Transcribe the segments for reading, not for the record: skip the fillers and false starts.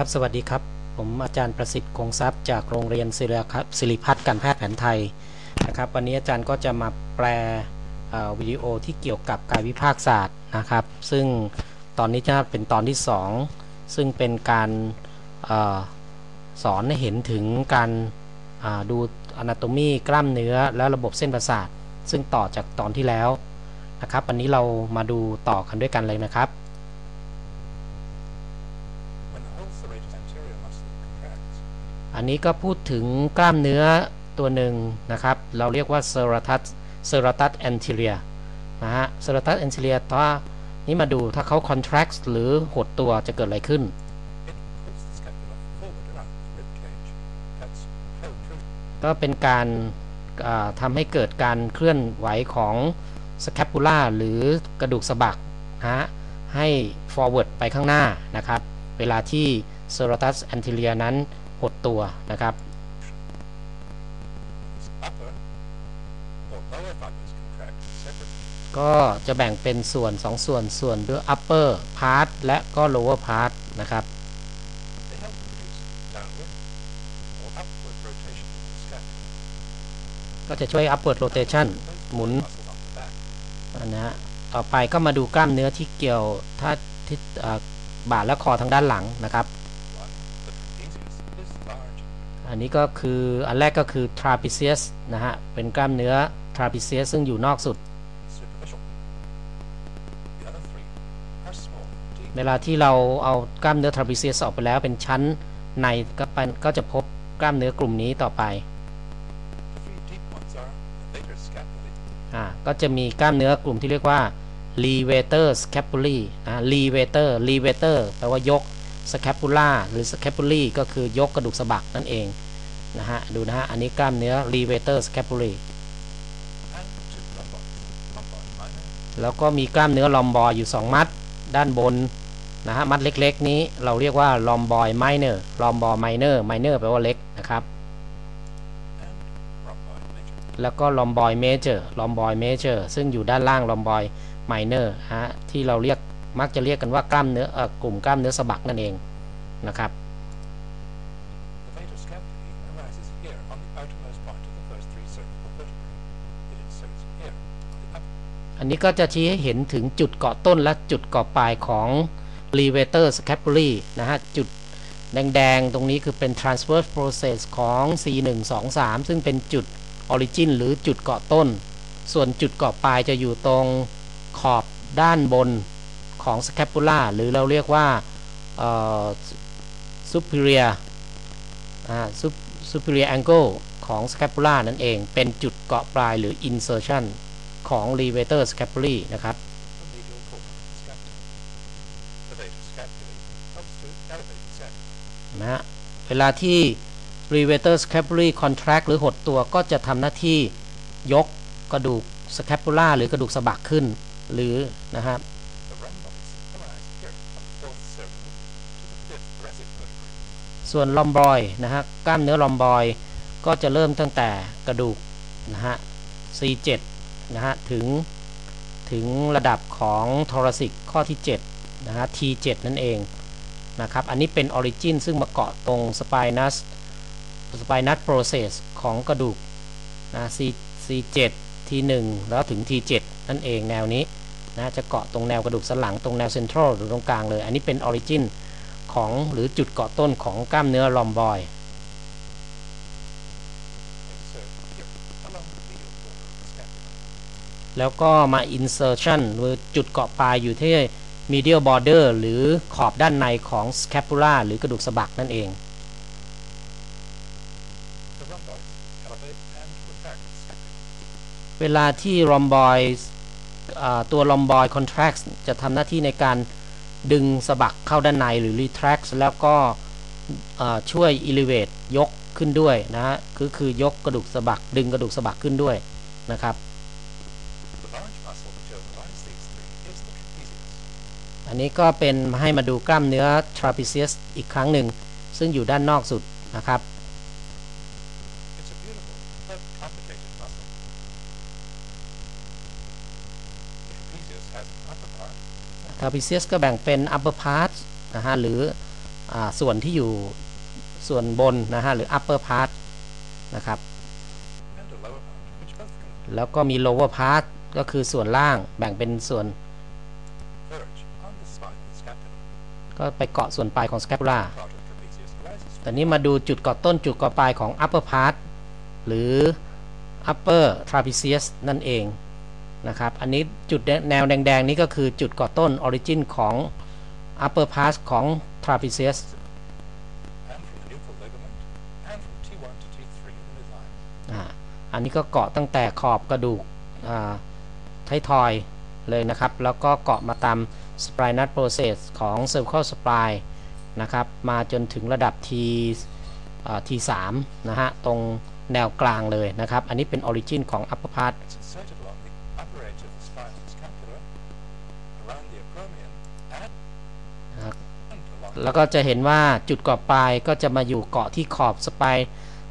ครับสวัสดีครับผมอาจารย์ประสิทธิ์คงทรัพย์จากโรงเรียนศิริพัฒน์การแพทย์แผนไทยนะครับวันนี้อาจารย์ก็จะมาแปลวิดีโอที่เกี่ยวกับกายวิภาคศาสตร์นะครับซึ่งตอนนี้จะเป็นตอนที่2ซึ่งเป็นการสอนให้เห็นถึงการดูanatomy กล้ามเนื้อและระบบเส้นประสาทซึ่งต่อจากตอนที่แล้วนะครับวันนี้เรามาดูต่อกันด้วยกันเลยนะครับอันนี้ก็พูดถึงกล้ามเนื้อตัวหนึ่งนะครับเราเรียกว่าserratus anterior นะฮะ serratus anterior ถ้านี้มาดูถ้าเขา contract หรือหดตัวจะเกิดอะไรขึ้นก็เป็นการทำให้เกิดการเคลื่อนไหวของ scapula หรือกระดูกสะบักนะฮะให้ forward ไปข้างหน้านะครับเวลาที่ serratus anterior นั้นหดตัวนะครับก็จะแบ่งเป็นส่วน2ส่วนด้วย upper part และก็ lower part นะครับก็จะช่วย upward rotation หมุนนะฮะต่อไปก็มาดูกล้ามเนื้อที่เกี่ยวท่าที่บ่าและคอทางด้านหลังนะครับอันนี้ก็คืออันแรกก็คือ Trapezius นะฮะเป็นกล้ามเนื้อ Trapezius ซึ่งอยู่นอกสุดเวลาที่เราเอากล้ามเนื้อ Trapezius ออกไปแล้วเป็นชั้นในก็จะพบกล้ามเนื้อกลุ่มนี้ต่อไปก็จะมีกล้ามเนื้อกลุ่มที่เรียกว่า Levator Scapulae นะ Levator แปลว่ายกScapula หรือ Scapulae ก็คือยกกระดูกสะบักนั่นเองนะฮะดูนะฮะอันนี้กล้ามเนื้อ Levator Scapulae แล้วก็มีกล้ามเนื้อ Lumbar อยู่2มัดด้านบนนะฮะมัดเล็กๆนี้เราเรียกว่า Lumbar Minor Minor แปลว่าเล็กนะครับแล้วก็ Lumbar Major ซึ่งอยู่ด้านล่าง Lumbar Minor ฮะที่เราเรียกมักจะเรียกกันว่ากล้ามเนื้อกลุ่มกล้ามเนื้อสะบักนั่นเองนะครับอันนี้ก็จะชี้ให้เห็นถึงจุดเกาะต้นและจุดเกาะปลายของ Levator Scapulae นะฮะจุดแดงๆตรงนี้คือเป็น transverse process ของ C123 ซึ่งเป็นจุด origin หรือจุดเกาะต้นส่วนจุดเกาะปลายจะอยู่ตรงขอบด้านบนของ scapula หรือเราเรียกว่า superior angle ของ scapula นั่นเองเป็นจุดเกาะปลายหรือ insertion ของ levator scapulae นะครับนะเวลาที่ levator scapulae contract หรือหดตัวก็จะทำหน้าที่ยกกระดูก scapula หรือกระดูกสะบักขึ้นหรือนะครับส่วนลอมบอยนะฮะกล้ามเนื้อลอมบอยก็จะเริ่มตั้งแต่กระดูกนะฮะ C7 นะฮะถึงระดับของทอราซิกข้อที่7นะฮะ T7 นั่นเองนะครับอันนี้เป็นออริจินซึ่งมาเกาะตรงสไปนัสโปรเซสของกระดูกนะ C7 T1 แล้วถึง T7 นั่นเองแนวนี้นะจะเกาะตรงแนวกระดูกสันหลังตรงแนวเซ็นทรัลหรือตรงกลางเลยอันนี้เป็นออริจินของหรือจุดเกาะต้นของกล้ามเนื้อลอมบอยแล้วก็มา insertion หรือจุดเกาะปลายอยู่ที่ medial border หรือขอบด้านในของ scapula หรือกระดูกสะบักนั่นเองเวลาที่ลอมบอยตัวลอมบอย contract จะทำหน้าที่ในการดึงสะบักเข้าด้านในหรือ retract แล้วก็ช่วย elevate ยกขึ้นด้วยนะฮะคือยกกระดูกสะบักดึงกระดูกสะบักขึ้นด้วยนะครับอันนี้ก็เป็นให้มาดูกล้ามเนื้อ trapezius อีกครั้งหนึ่งซึ่งอยู่ด้านนอกสุดนะครับTrapezius ก็แบ่งเป็น upper part นะฮะหรือ ส่วนที่อยู่ส่วนบนนะฮะหรือ upper part นะครับแล้วก็มี lower part ก็คือส่วนล่างแบ่งเป็นส่วนก็ไปเกาะส่วนปลายของ scapula ตอนนี้มาดูจุดเกาะต้นจุดเกาะปลายของ upper part หรือ upper trapezius นั่นเองนะครับอันนี้จุดแนวแดงๆนี้ก็คือจุดเกาะต้น origin ของ upper part ของ trapezius อันนี้ก็เกาะตั้งแต่ขอบกระดูกท้ายทอยเลยนะครับแล้วก็เกาะมาตาม spinal process ของ cervical spine นะครับมาจนถึงระดับ T3 นะฮะตรงแนวกลางเลยนะครับอันนี้เป็น origin ของ upper partแล้วก็จะเห็นว่าจุดเกาะปลายก็จะมาอยู่เกาะที่ขอบ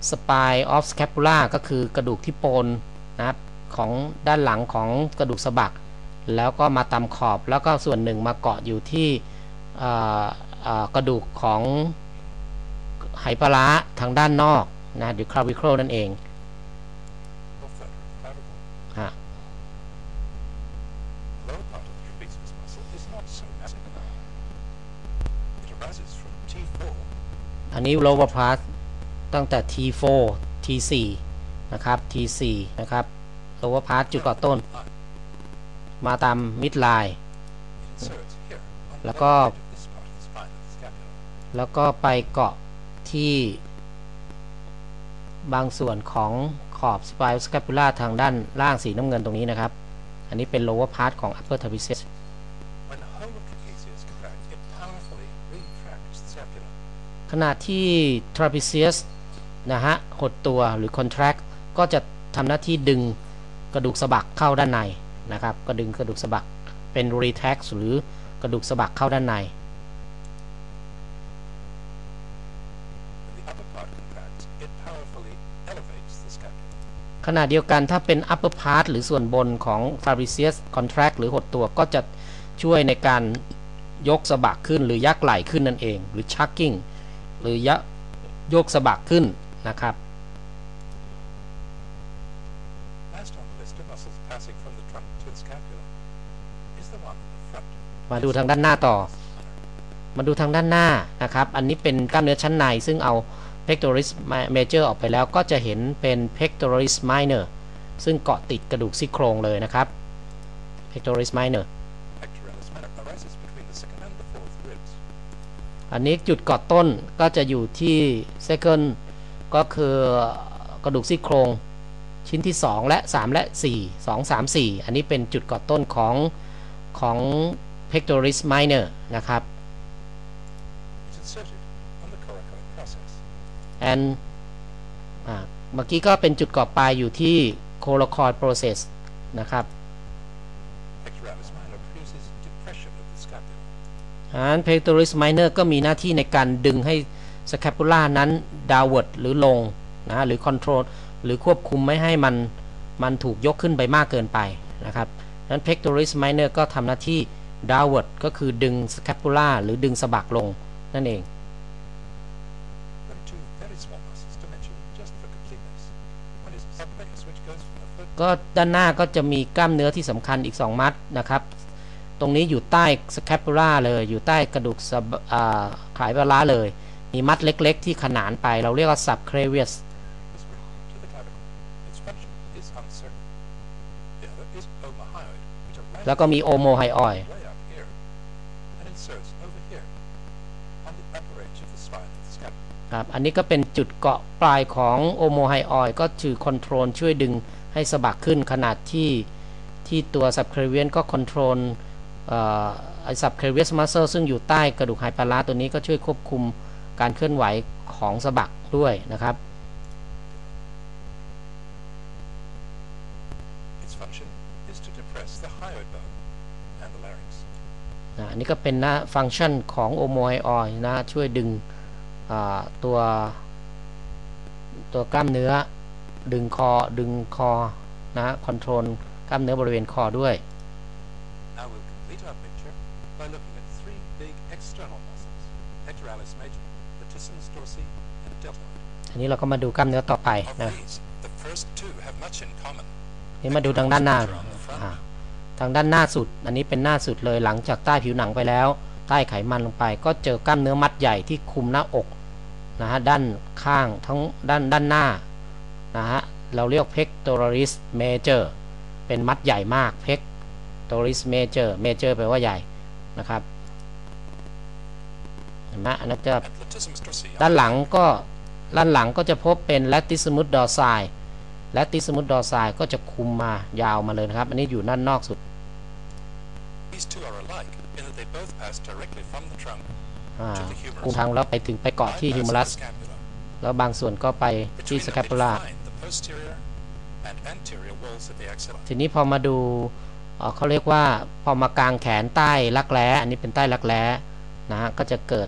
spine of scapula ก็คือกระดูกที่โปนนะครับของด้านหลังของกระดูกสะบักแล้วก็มาตามขอบแล้วก็ส่วนหนึ่งมาเกาะอยู่ที่กระดูกของไหปลาทางด้านนอกนะหรือ clavicle นั่นเองอันนี้ lower part ตั้งแต่ T4 T4 นะครับ T4 นะครับ lower part จุดเกาะต้นมาตาม midline แล้วก็ไปเกาะที่บางส่วนของขอบ spinal scapula ทางด้านล่างสีน้ำเงินตรงนี้นะครับอันนี้เป็น lower part ของ upper trapeziusขณะที่ trapezius นะฮะหดตัวหรือ contract ก็จะทำหน้าที่ดึงกระดูกสะบักเข้าด้านในนะครับก็ดึงกระดูกสะบักเป็น retract หรือกระดูกสะบักเข้าด้านในขณะเดียวกันถ้าเป็น upper part หรือส่วนบนของ trapezius contract หรือหดตัวก็จะช่วยในการยกสะบักขึ้นหรือยักไหล่ขึ้นนั่นเองหรือ chuckingหรือยกสะบักขึ้นนะครับมาดูทางด้านหน้าต่อมาดูทางด้านหน้านะครับอันนี้เป็นกล้ามเนื้อชั้นในซึ่งเอา pectoralis major ออกไปแล้วก็จะเห็นเป็น pectoralis minor ซึ่งเกาะติดกระดูกซี่โครงเลยนะครับ pectoralis minorอันนี้จุดเกาะต้นก็จะอยู่ที่ second ก็คือกระดูกซี่โครงชิ้นที่2และ3และ4 2 3 4อันนี้เป็นจุดเกาะต้นของ pectoralis minor นะครับ and เมื่อกี้ก็เป็นจุดเกาะปลายอยู่ที่ coracoid process นะครับPectoralis Minor ก็มีหน้าที่ในการดึงให้ Scapula นั้น Downward หรือลงนะหรือ Control หรือควบคุมไม่ให้มันถูกยกขึ้นไปมากเกินไปนะครับนั้น Pectoralis Minor ก็ทำหน้าที่ Downward ก็คือดึง Scapula หรือดึงสะบักลงนั่นเองก็ด้านหน้าก็จะมีกล้ามเนื้อที่สำคัญอีก2มัดนะครับตรงนี้อยู่ใต้ scapula เลยอยู่ใต้กระดูกไขปลาเลยมีมัดเล็กๆที่ขนานไปเราเรียกว่า subclavius แล้วก็มี omohyoid ครับอันนี้ก็เป็นจุดเกาะปลายของ omohyoid ก็คือ control ช่วยดึงให้สะบักขึ้นขนาดที่ตัว subclavian ก็ controlไอ้ subclavius muscle ซึ่งอยู่ใต้กระดูกไหปลาตัวนี้ก็ช่วยควบคุมการเคลื่อนไหวของสะบักด้วยนะครับอันนี้ก็เป็นหน้าฟังก์ชันของ omohyoid นะช่วยดึงตัวกล้ามเนื้อดึงคอนะคอนโทรลกล้ามเนื้อบริเวณคอด้วย Pectoralis Major, Latissimus Dorsi, and Deltoid. ทีนี้เราก็มาดูกล้ามเนื้อต่อไปนะนี่มาดูทางด้านหน้าทางด้านหน้าสุดอันนี้เป็นหน้าสุดเลยหลังจากใต้ผิวหนังไปแล้วใต้ไขมันลงไปก็เจอกล้ามเนื้อมัดใหญ่ที่คุมหน้าอกนะฮะด้านข้างทั้งด้านหน้านะฮะเราเรียก Pectoralis Major เป็นมัดใหญ่มาก Pectoralis Majorแปลว่าใหญ่นะครับเห็นไหมอันนั้นจะด้านหลังก็จะพบเป็น Latissimus Dorsi ก็จะคุมมายาวมาเลยนะครับอันนี้อยู่ด้านนอกสุดคุมทางแล้วไปถึงไปเกาะที่ Humerus แล้วบางส่วนก็ไปที่ Scapula ทีนี้พอมาดูเขาเรียกว่าพอมากางแขนใต้รักแร้อันนี้เป็นใต้รักแร้นะฮะก็จะเกิด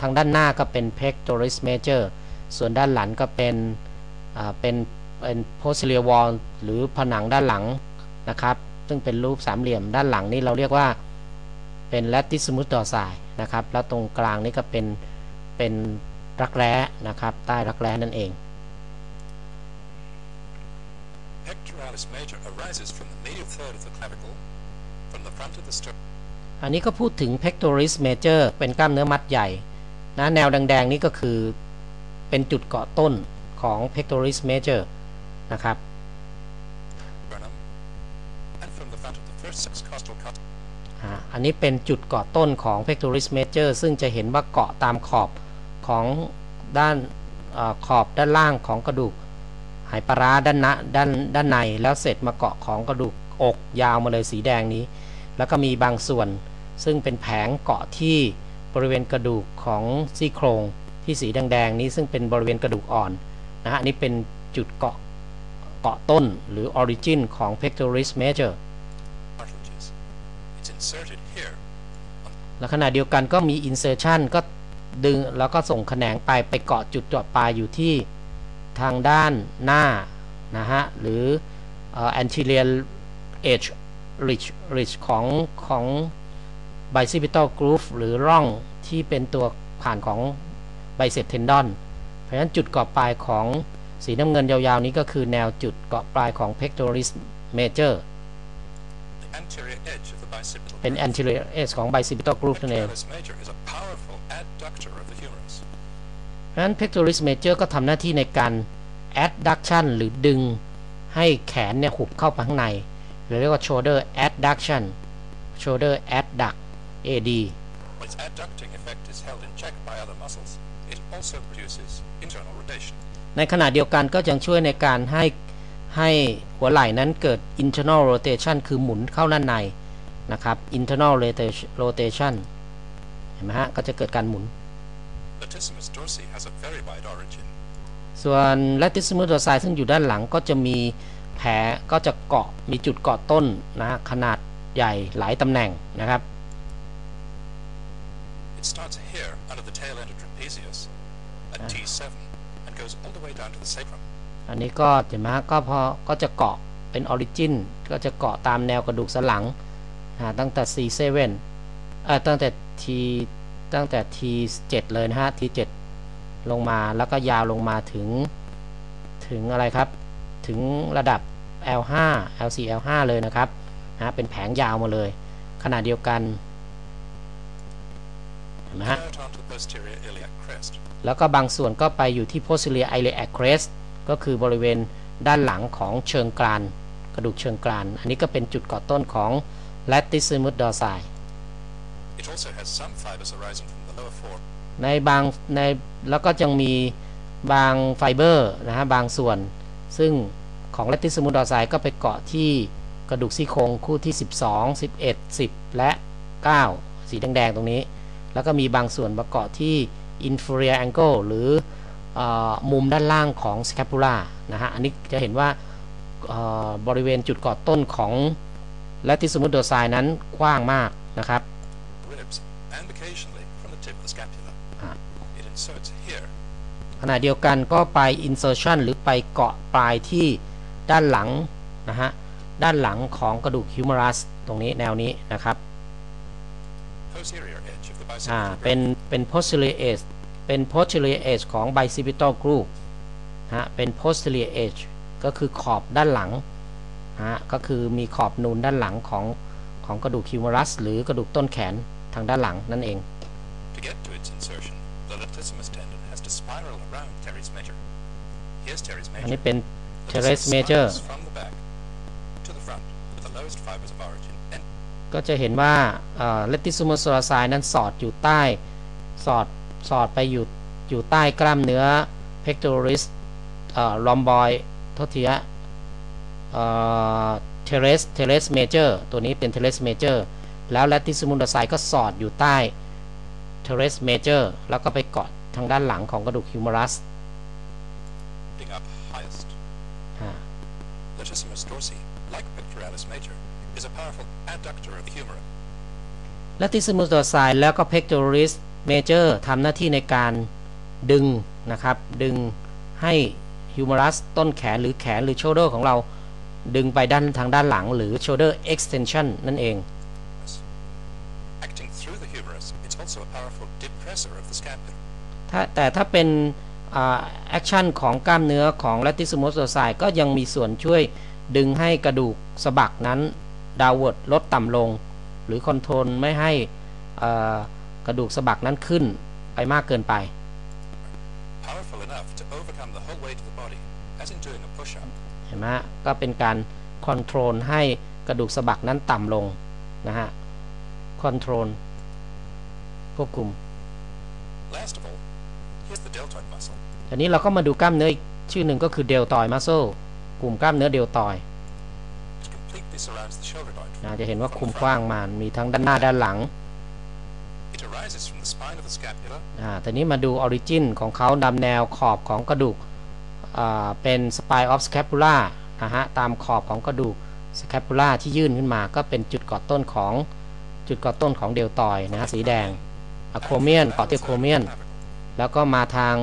ทางด้านหน้าก็เป็น Pectoralis Major ส่วนด้านหลังก็เป็น Posterior Wall หรือผนังด้านหลังนะครับซึ่งเป็นรูปสามเหลี่ยมด้านหลังนี้เราเรียกว่าเป็น Latissimus Dorsi นะครับแล้วตรงกลางนี้ก็เป็นรักแร้นะครับใต้รักแร้นั่นเอง Pectoralis Major arises from the medial third of the clavicle from the front of the sternumอันนี้ก็พูดถึง Pectoralis Major เป็นกล้ามเนื้อมัดใหญ่นะแนวแดงๆนี่ก็คือเป็นจุดเกาะต้นของ Pectoralis Major นะครับอันนี้เป็นจุดเกาะต้นของ Pectoralis Major ซึ่งจะเห็นว่าเกาะตามขอบของด้านล่างของกระดูกหายปลาร้าด้านในแล้วเสร็จมาเกาะของกระดูกอกยาวมาเลยสีแดงนี้แล้วก็มีบางส่วนซึ่งเป็นแผงเกาะที่บริเวณกระดูกของซี่โครงที่สีแดงๆนี้ซึ่งเป็นบริเวณกระดูกอ่อนนะฮะอันนี้เป็นจุดเกาะต้นหรือ origin ของ Pectoralis Major และขณะเดียวกันก็มี insertion ก็ดึงแล้วก็ส่งแขนงไปเกาะจุดต่อไปอยู่ที่ทางด้านหน้านะฮะหรือ anterior edge ridge ของ bicipital groove หรือร่องที่เป็นตัวผ่านของ bicep tendon เพราะฉะนั้นจุดเกาะปลายของสีน้ำเงินยาวๆนี้ก็คือแนวจุดเกาะปลายของ Pectoralis Major เป็น anterior edge ของ bicipital groove นั่นเองเพราะฉะนั้น Pectoralis Major ก็ทำหน้าที่ในการ adduction หรือดึงให้แขนเนี่ยหุบเข้าไปข้างในเรียกว่า shoulder adduction shoulder adduct AD ในขณะเดียวกันก็ยังช่วยในการให้หัวไหล่นั้นเกิด internal rotation คือหมุนเข้าด้านในนะครับ internal rotation เห็นไหมฮะก็จะเกิดการหมุนส่วน Latissimus Dorsi ซึ่งอยู่ด้านหลังก็จะมีแผลก็จะเกาะมีจุดเกาะต้นนะขนาดใหญ่หลายตำแหน่งนะครับ It starts here under the tail end of Trapezius at T7 and goes all the way down to the sacrum อันนี้ก็เห็นไหมก็พอก็จะเกาะเป็นออริจินก็จะเกาะตามแนวกระดูกสันหลังตั้งแต่ C7 ตั้งแต่ T7 เลยนะฮะ T7 ลงมาแล้วก็ยาวลงมาถึงอะไรครับถึงระดับ L5 L4 L5 เลยนะครับนะเป็นแผงยาวมาเลยขนาดเดียวกันนะฮะแล้วก็บางส่วนก็ไปอยู่ที่ posterior iliac crest ก็คือบริเวณด้านหลังของเชิงกรานกระดูกเชิงกรานอันนี้ก็เป็นจุดเกาะต้นของ Latissimus Dorsi แล้วก็ยังมีบางไฟเบอร์นะฮะบางส่วนซึ่งของ Latissimus Dorsi ก็ไปเกาะที่กระดูกซี่โครงคู่ที่12 11 10และ9สีแดงๆตรงนี้แล้วก็มีบางส่วนประเกาะที่ inferior angle หรือมุมด้านล่างของ Scapula นะฮะอันนี้จะเห็นว่าบริเวณจุดเกาะต้นของ Latissimus Dorsi นั้นกว้างมากนะครับขณะเดียวกันก็ไป insertion หรือไปเกาะปลายที่ด้านหลังนะฮะด้านหลังของกระดูก humerus ตรงนี้แนวนี้นะครับ เป็น posterior edge เป็น posterior edge ของ bicipital groove ฮะเป็น posterior edge ก็คือขอบด้านหลังฮะก็คือมีขอบนูนด้านหลังของกระดูก humerus หรือกระดูกต้นแขนทางด้านหลังนั่นเอง To get to its insertion, the latissimus tendon has to spiral around teres major. Here's teres major. อันนี้เป็น teres major ก็จะเห็นว่า latissimus dorsi นั้นสอดอยู่ใต้สอดไปอยู่ใต้กล้ามเนื้อ pectoris rhomboid ทศเทีย teres major ตัวนี้เป็น teres major แล้ว latissimus dorsi ก็สอดอยู่ใต้ teres major แล้วก็ไปเกาะทางด้านหลังของกระดูก humerus latissimus dorsi like pectoralis major is a powerful adductor of the humerus latissimus dorsi แล้วก็ pectoralis major ทำหน้าที่ในการดึงนะครับดึงให้ humerus ต้นแขนหรือshoulder ของเราดึงไปด้านทางด้านหลังหรือ shoulder extension นั่นเอง acting through the humerus it's also a powerful depressor of the scapula แต่ถ้าเป็นแอคชั่นของกล้ามเนื้อของ latissimus dorsi ก็ยังมีส่วนช่วยดึงให้กระดูกสะบักนั้น downward ลดต่ำลงหรือคอนโทรลไม่ให้กระดูกสะบักนั้นขึ้นไปมากเกินไป Powerful enough to overcome the whole weight of the body as in doing a push-up เห็นไหมก็เป็นการคอนโทรลให้กระดูกสะบักนั้นต่ำลงนะฮะคอนโทรลควบคุมทีนี้เราก็มาดูกล้ามเนื้ออีกชื่อหนึ่งก็คือ deltoid muscle กลุ่มกล้ามเนื้อ deltoid จะเห็นว่าคุมกว้างมามีทั้งด้านหน้าด้านหลังทีนี้มาดู origin ของเขาตามแนวขอบของกระดูกเป็น spine of scapula นะฮะตามขอบของกระดูก scapula ที่ยื่นขึ้นมาก็เป็นจุดเกาะต้นของ deltoid นะฮะสีแดง acromion เกาะที่ acromion แล้วก็มาทาง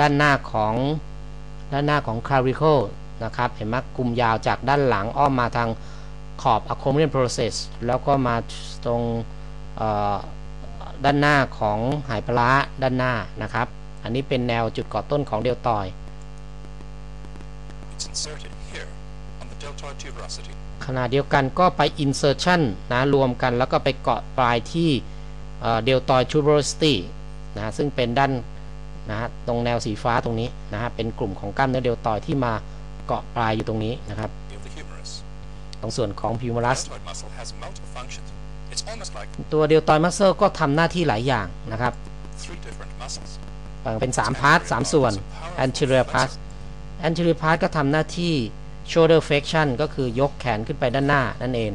ด้านหน้าของ clavicle นะครับเห็นไหมกลุ่มยาวจากด้านหลังอ้อมมาทางขอบ acromion process แล้วก็มาตรงด้านหน้าของหายปลาด้านหน้านะครับอันนี้เป็นแนวจุดก่อต้นของเดลตอยขณะเดียวกันก็ไป insertion นะรวมกันแล้วก็ไปเกาะปลายที่เดลตอย tuberosity นะซึ่งเป็นด้านนะฮะตรงแนวสีฟ้าตรงนี้นะฮะเป็นกลุ่มของกล้ามเนื้อเดลตอยที่มาเกาะปลายอยู่ตรงนี้นะครับตรงส่วนของ humerus ตัวเดลตอยมัสเซิลก็ทำหน้าที่หลายอย่างนะครับเป็น3พาร์ท3ส่วน anterior part anterior part ก็ทำหน้าที่ shoulder flexion ก็คือยกแขนขึ้นไปด้านหน้านั่นเอง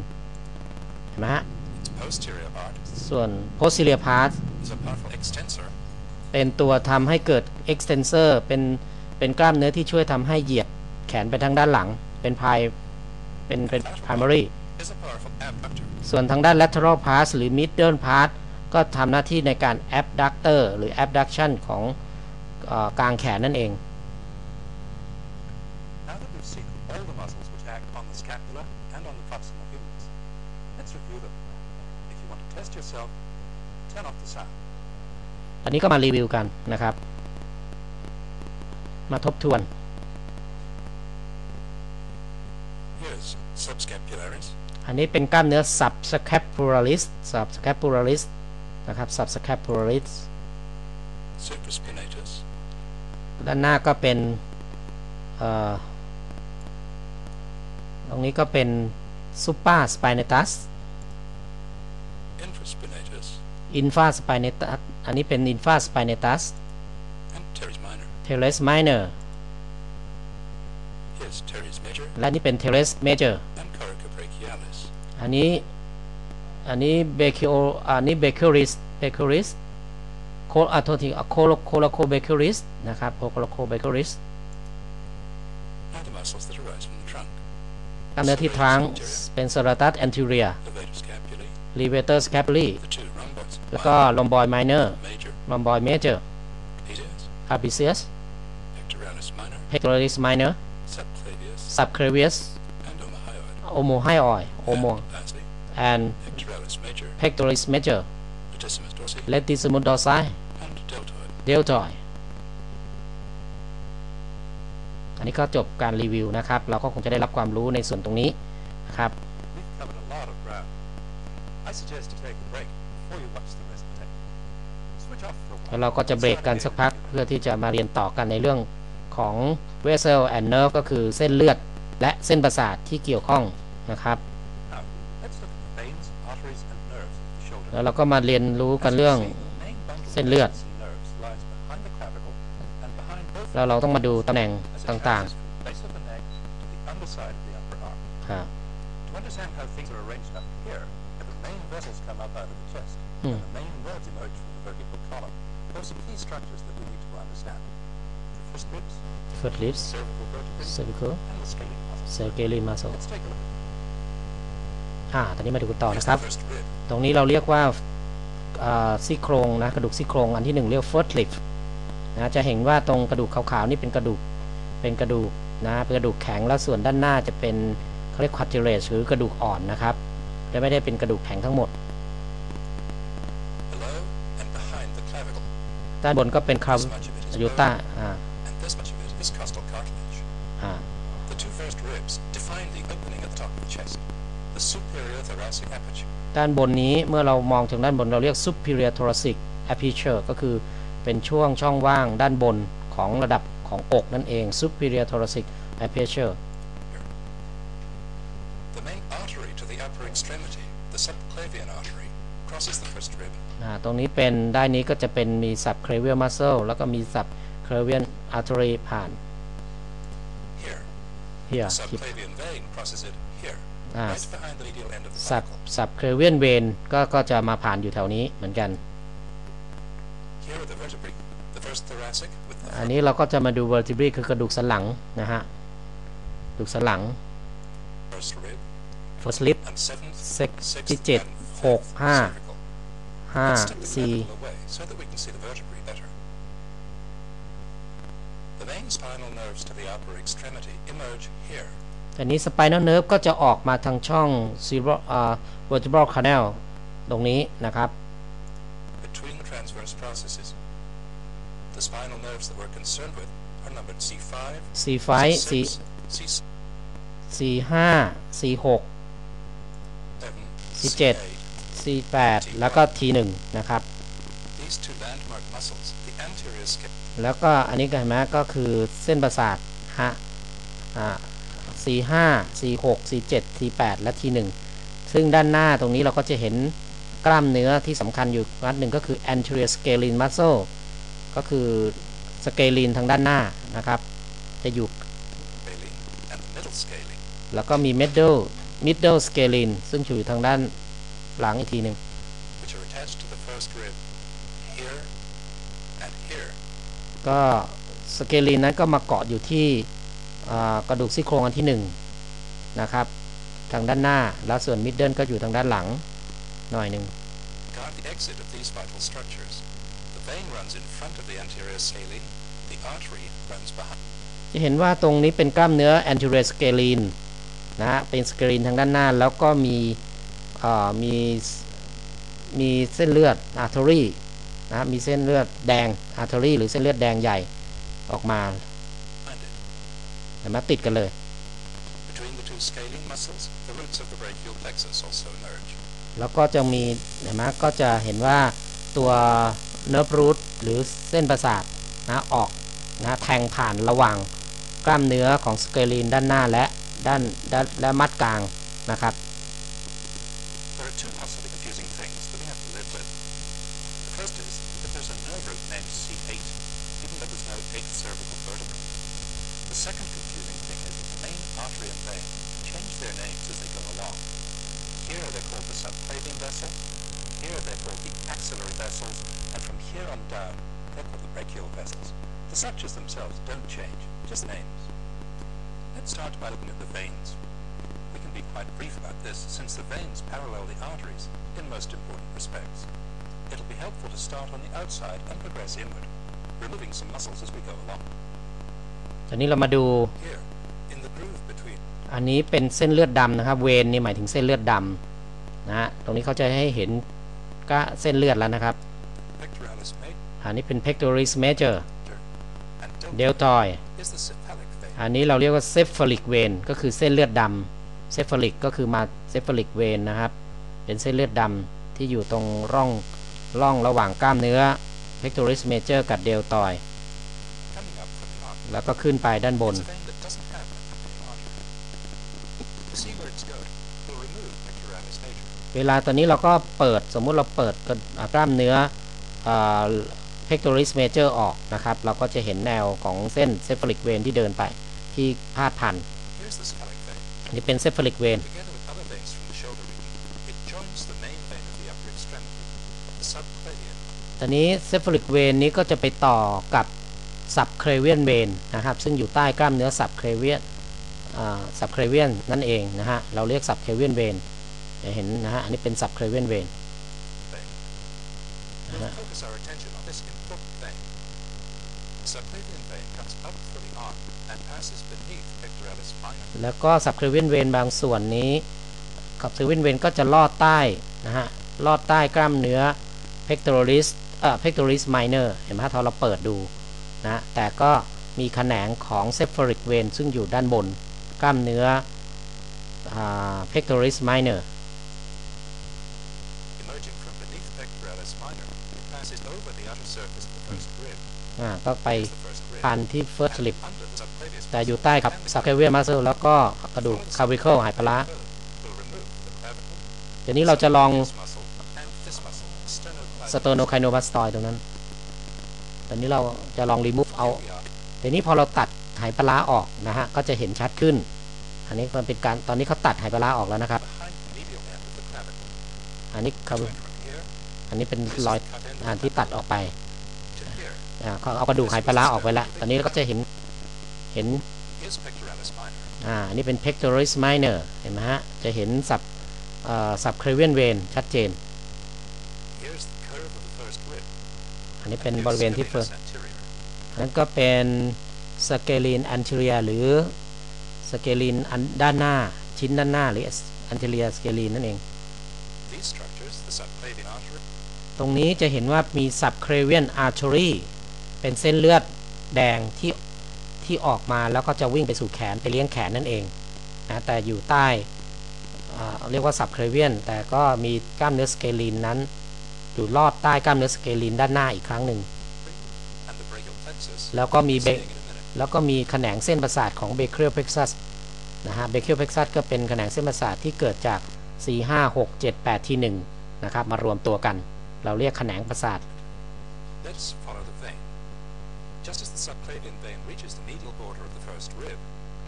เห็นไหมฮะส่วน posterior part เป็นตัวทำให้เกิด extensor เป็นกล้ามเนื้อที่ช่วยทำให้เหยียดแขนไปทางด้านหลังเป็นprimary ส่วนทางด้าน lateral part หรือ middle part ก็ทำหน้าที่ในการ abductor หรือ abduction ของกลางแขนนั่นเองอันนี้ก็มารีวิวกันนะครับมาทบทวน อันนี้เป็นกล้ามเนื้อ subscapularis นะครับ subscapularis supraspinatus ด้านหน้าก็เป็นตรงนี้ก็เป็น supraspinatus infraspinatus อันนี้เป็น infraspinatus teres minor และนี่เป็น teres major อันนี้ brachiocefalic โคลอัตถิอโคลโคลโคเบคิริสนะครับโคลโคเบคิริสกล้ามเนื้อที่ทรังเป็น serratus anterior levator scapulae แล้วก็ rhomboid minor rhomboid major trapezius pectoralis minor subclavius omohyoid and pectoralis major latissimus dorsi and deltoid. deltoid อันนี้ก็จบการรีวิวนะครับเราก็คงจะได้รับความรู้ในส่วนตรงนี้นะครับแล้วเราก็จะเบรกกันสักพักเพื่อที่จะมาเรียนต่อกันในเรื่องของ vessel and nerve ก็คือเส้นเลือดและเส้นประสาทที่เกี่ยวข้องนะครับแล้วเราก็มาเรียนรู้กันเรื่องเส้นเลือดแล้วเราต้องมาดูตำแหน่งต่างๆFoot ribs, cervical, scalene muscle ตอนนี้มาดูกันต่อนะครับตรงนี้เราเรียกว่าซี่โครงนะกระดูกซี่โครงอันที่1เรียก foot ribs นะจะเห็นว่าตรงกระดูกขาวๆนี่เป็นกระดูกนะเป็นกระดูกแข็งแล้วส่วนด้านหน้าจะเป็นเขาเรียก cartilage หรือกระดูกอ่อนนะครับแต่ไม่ได้เป็นกระดูกแข็งทั้งหมดด้านบนก็เป็น clavulataด้านบนนี้เมื่อเรามองถึงด้านบนเราเรียก superior thoracic aperture ก็คือเป็นช่องว่างด้านบนของระดับของอกนั่นเอง superior thoracic aperture ตรงนี้เป็นด้านนี้ก็จะเป็นมี subclavian muscle แล้วก็มี subclavian artery ผ่าน here subclavian vein crosses it here subclavian vein ก็จะมาผ่านอยู่แถวนี้เหมือนกันอันนี้เราก็จะมาดู vertebrae คือกระดูกสันหลังนะฮะกระดูกสันหลัง first rib 6 7 6 5 5 4แต่นี้ spinal nerve ก็จะออกมาทางช่อง vertebral canal ตรงนี้นะครับ Between the transverse processes the spinal nerves that we're concerned with are numbered C5 C6 C5 C4 C5 C6 C7 C8 C8 แล้วก็T1นะครับแล้วก็อันนี้กันไหมก็คือเส้นประสาทฮะC5 C6 C7 C8 และT1ซึ่งด้านหน้าตรงนี้เราก็จะเห็นกล้ามเนื้อที่สำคัญอยู่อันหนึ่งก็คือ anterior scalene muscle ก็คือสเกลีนทางด้านหน้านะครับจะอยู่แล้วก็มี middle scalene ซึ่งอยู่ทางด้านหลังอีกทีหนึ่งก็สเกลีนนั้นก็มาเกาะอยู่ที่กระดูกซี่โครงอันที่1นะครับทางด้านหน้าแล้วส่วนมิดเดิลก็อยู่ทางด้านหลังหน่อยหนึ่งจะเห็นว่าตรงนี้เป็นกล้ามเนื้อ anterior scalene นะเป็นสเกลีนทางด้านหน้าแล้วก็มีเส้นเลือด artery นะมีเส้นเลือดแดง artery หรือเส้นเลือดแดงใหญ่ออกมาเห็นไหมติดกันเลยแล้วก็จะมีเห็นไหมก็จะเห็นว่าตัว nerve root หรือเส้นประสาทนะออกนะแทงผ่านระหว่างกล้ามเนื้อของสเกลีนด้านหน้าและด้านและมัดกลางนะครับตอนนี้เรามาดูอันนี้เป็นเส้นเลือดดำนะครับเวนนี่หมายถึงเส้นเลือดดำนะตรงนี้เขาจะให้เห็นก็เส้นเลือดแล้วนะครับ อันนี้เป็น Pectoralis Major เดลตอยอันนี้เราเรียกว่า Cephalic Vein ก็คือเส้นเลือดดำ Cephalic ก็คือมา Cephalic Vein นะครับเป็นเส้นเลือดดำที่อยู่ตรงร่องระหว่างกล้ามเนื้อ Pectoralis Major กับเดลตอยแล้วก็ขึ้นไปด้านบนเวลาตอนนี้เราก็เปิดสมมุติเราเปิดกล้ามเนื้อ Pectoralis Major ออกนะครับเราก็จะเห็นแนวของเส้น Cephalic Vein ที่เดินไปที่พาดผ่านนี่เป็น Cephalic Vein ตอนนี้ Cephalic Vein นี้ก็จะไปต่อกับ Subclavian Vein นะครับซึ่งอยู่ใต้กล้ามเนื้อ Subclavian นั่นเองนะฮะเราเรียก Subclavian Veinเห็นนะฮะอันนี้เป็น Subclavian Vein แล้วก็ Subclavian Vein บางส่วนนี้ Subclavian Vein ก็จะลอดใต้นะฮะลอดใต้กล้ามเนื้อ Pectoralis Minor เห็นไหมฮะถ้าเราเปิดดูนะแต่ก็มีแขนงของ Cephalic Vein ซึ่งอยู่ด้านบนกล้ามเนื้อPectoralis Minor ก็ไปผ่านที่ First Rib แต่อยู่ใต้ครับ Subclavian Muscle แล้วก็กระดูก Clavicle หายปลาเดี๋ยวนี้เราจะลอง Sternocleidomastoid ตรงนั้นตอนนี้เราจะลอง remove เอาเดี๋ยวนี้พอเราตัดหายปลาออกนะฮะก็จะเห็นชัดขึ้นอันนี้มันเป็นการตอนนี้เขาตัดไหปลาออกแล้วนะครับอันนี้เขาอันนี้เป็นรอยที่ตัดออกไปเขาเอากระดูกไหปลาออกไปแล้วตอนนี้เราก็จะเห็นอันนี้เป็น Pectoralis Minor เห็นไหมฮะจะเห็นSubclavian Vein ชัดเจนอันนี้เป็นบริเวณที่เฟิร์สนั้นก็เป็น Scalene Anterior หรือสเกลินอันด้านหน้าชิ้นด้านหน้าหรือ Anterior Scalene นั่นเองตรงนี้จะเห็นว่ามี Subclavian Artery เป็นเส้นเลือดแดงที่ออกมาแล้วก็จะวิ่งไปสู่แขนไปเลี้ยงแขนนั่นเองนะแต่อยู่ใต้เรียกว่า Subclavian แต่ก็มีกล้ามเนื้อ Scalene นั้นอยู่ลอดใต้กล้ามเนื้อ Scalene ด้านหน้าอีกครั้งหนึ่งแล้วก็มีแขนงเส้นประสาทของ brachial plexus นะฮะ brachial plexus ก็เป็นแขนงเส้นประสาทที่เกิดจาก4 5 6 7 8ที่1นะครับมารวมตัวกันเราเรียกแขนงประสาท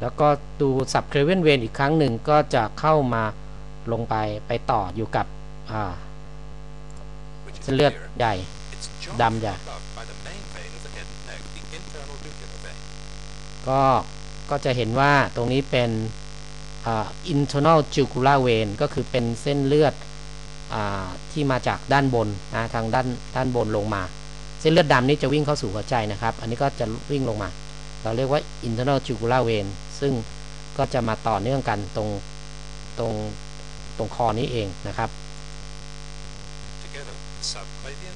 แล้วก็ดู Subclavian Vein อีกครั้งหนึ่งก็จะเข้ามาลงไปต่ออยู่กับเส้นเลือดใหญ่ดำใหญ่ก็จะเห็นว่าตรงนี้เป็น Internal Jugular Vein ก็คือเป็นเส้นเลือดที่มาจากด้านบนนะทางด้านบนลงมาเส้นเลือดดำนี้จะวิ่งเข้าสู่หัวใจนะครับอันนี้ก็จะวิ่งลงมาเราเรียกว่า Internal Jugular Vein ซึ่งก็จะมาต่อเนื่องกันตรงคอนี้เองนะครับSubclavian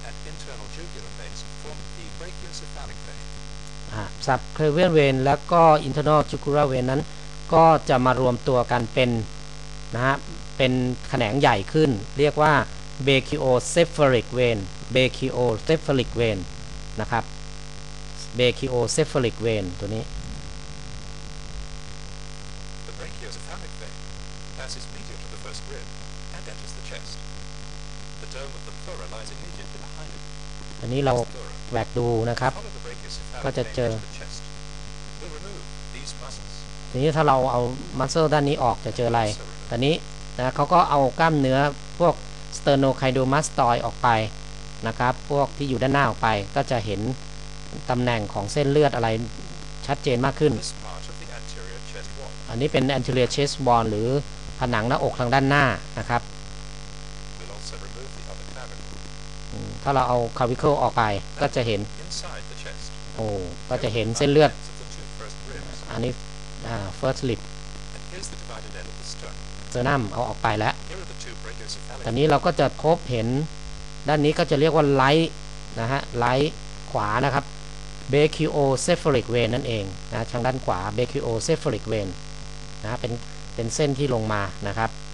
Vein แล้วก็ Internal Jugular Vein นั้นก็จะมารวมตัวกันเป็นนะฮะเป็นแขนงใหญ่ขึ้นเรียกว่า Brachiocephalic Vein Brachiocephalic Vein นะครับ Brachiocephalic Vein ตัวนี้ Brachiocephalic Vein passes medial to the first rib and enters the chest the dome of the pleura lies immediately behind it อันนี้เราแหวกดูนะครับก็จะเจอทีนี้ถ้าเราเอามัสเซลด้านนี้ออกจะเจออะไรตอนนี้นะเขาก็เอากล้ามเนื้อพวก Sternocleidomastoid ออกไปนะครับพวกที่อยู่ด้านหน้าออกไปก็จะเห็นตำแหน่งของเส้นเลือดอะไรชัดเจนมากขึ้นอันนี้เป็น Anterior Chest Wall หรือผนังหน้าอกทางด้านหน้านะครับถ้าเราเอา Clavicle ออกไปก็จะเห็นโอ้ก็จะเห็นเส้นเลือดอันนี้First Rib เซอร์นัมเอาออกไปแล้วตอนนี้เราก็จะพบเห็นด้านนี้ก็จะเรียกว่าไลท์นะฮะไลท์ ขวานะครับ Brachiocephalic Vein นั่นเองนะทางด้านขวา Brachiocephalic Vein นะเป็นเส้นที่ลงมานะครับเ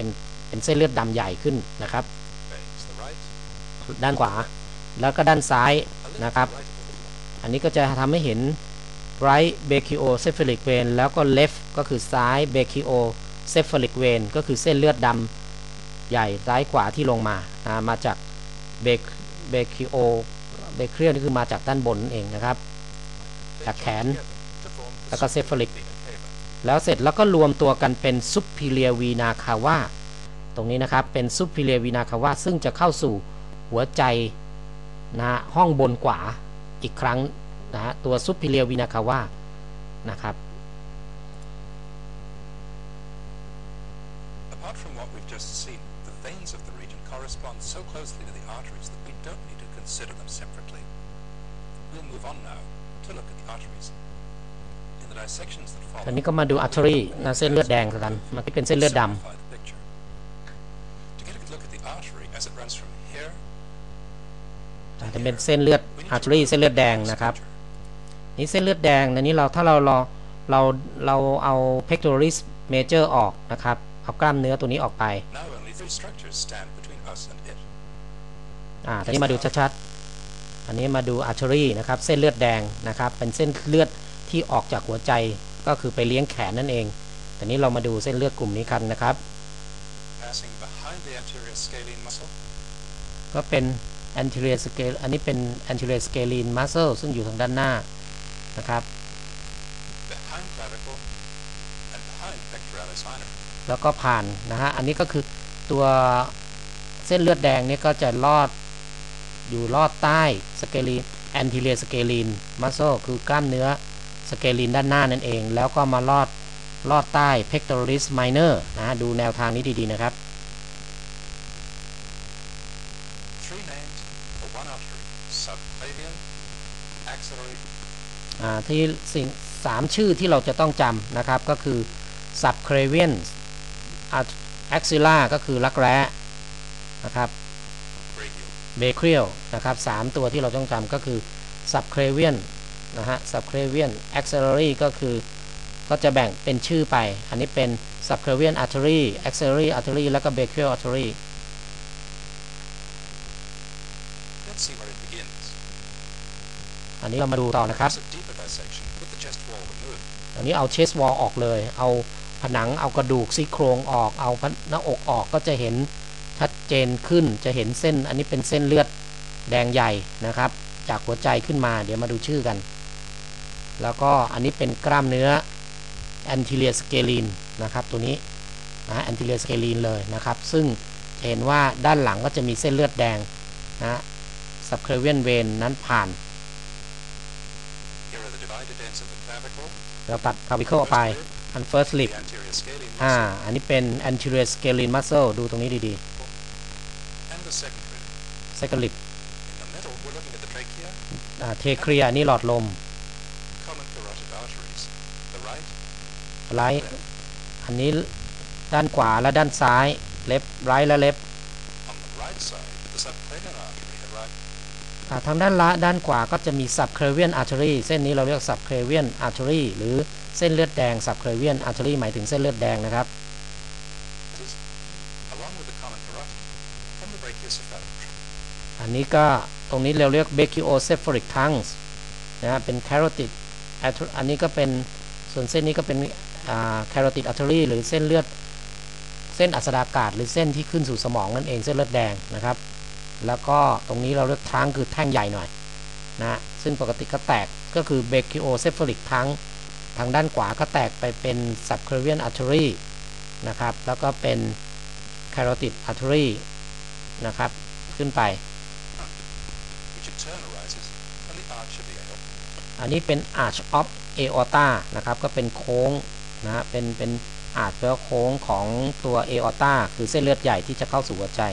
ป็นเส้นเลือดดำใหญ่ขึ้นนะครับด้านขวาแล้วก็ด้านซ้ายนะครับอันนี้ก็จะทำให้เห็น right Brachiocephalic Vein แล้วก็ left ก็คือซ้าย Brachiocephalic Vein ก็คือเส้นเลือดดำใหญ่ซ้ายขวาที่ลงมามาจาก Brachio นี่คือมาจากด้านบนเองนะครับจากแขนแล้วก็ Cephalic แล้วเสร็จแล้วก็รวมตัวกันเป็น Superior Vena Cava ตรงนี้นะครับเป็น Superior Vena Cava ซึ่งจะเข้าสู่หัวใจนะห้องบนขวาอีกครั้งนะฮะตัว Superior Vena Cava นะครับตอนนี้ก็มาดู artery นะเส้นเลือดแดงกันมันที่เป็นเส้นเลือดดำจะเป็นเส้นเลือด artery เส้นเลือดแดงนะครับนี่เส้นเลือดแดงในนี้ถ้าเราเอา pectoralis major ออกนะครับเอากล้ามเนื้อตัวนี้ออกไปอันนี้มาดูชัดๆอันนี้มาดู artery นะครับเส้นเลือดแดงนะครับเป็นเส้นเลือดที่ออกจากหัวใจก็คือไปเลี้ยงแขนนั่นเองแต่นี้เรามาดูเส้นเลือดกลุ่มนี้กันนะครับก็เป็น anterior scalene อันนี้เป็น anterior scalene muscle ซึ่งอยู่ทางด้านหน้านะครับแล้วก็ผ่านนะฮะอันนี้ก็คือตัวเส้นเลือดแดงนี่ก็จะลอดอยู่ลอดใต้ scalene anterior scalene muscle คือกล้ามเนื้อสเกลินด้านหน้านั่นเองแล้วก็มาลอดใต้ pectoralis minor นะดูแนวทางนี้ดีๆนะครับที่สิ่ง3ชื่อที่เราจะต้องจำนะครับก็คือ subclavian axilla ก็คือรักแร้นะครับ brachial นะครับ3ตัวที่เราต้องจำก็คือ subclavianนะฮะ subclavian axillary ก็คือจะแบ่งเป็นชื่อไปอันนี้เป็น subclavian artery axillary artery แล้วก็ brachial artery อันนี้เรามาดูต่อนะครับอันนี้เอา chest wall ออกเลยเอาผนังเอากระดูกซี่โครงออกเอาหน้าอกออกก็จะเห็นชัดเจนขึ้นจะเห็นเส้นอันนี้เป็นเส้นเลือดแดงใหญ่นะครับจากหัวใจขึ้นมาเดี๋ยวมาดูชื่อกันแล้วก็อันนี้เป็นกล้ามเนื้อ anterior scalene นะครับตัวนี้นะ anterior scalene เลยนะครับซึ่งเห็นว่าด้านหลังก็จะมีเส้นเลือดแดงนะ subclavian vein นั้นผ่านเราตัด clavicle ออกไป first rib อันนี้เป็น anterior scalene muscle ดูตรงนี้ดีๆ second rib เทเคลียนี่หลอดลมอันนี้ด้านขวาและด้านซ้ายเล็บไรและเล็บทางด้านขวาก็จะมี subclavian artery เส้นนี้เราเรียก subclavian artery หรือเส้นเลือดแดง subclavian artery หมายถึงเส้นเลือดแดงนะครับอันนี้ก็ตรงนี้เราเรียก brachiocephalic tongues นะเป็น carotid อันนี้ก็เป็นส่วนเส้นนี้ก็เป็น carotid artery หรือเส้นเลือดเส้นอัสดากาศหรือเส้นที่ขึ้นสู่สมองนั่นเองเส้นเลือดแดงนะครับแล้วก็ตรงนี้เราเรียกทั้งคือแท่งใหญ่หน่อยนะซึ่งปกติก็แตกก็คือ brachiocephalic ทั้งทางด้านขวาก็แตกไปเป็น subclavian artery นะครับแล้วก็เป็น carotid artery นะครับขึ้นไปอันนี้เป็น arch of aorta นะครับก็เป็นโค้งนะเป็น arch แปลว่าโค้งของตัว aorta คือเส้นเลือดใหญ่ที่จะเข้าสู่หัวใจ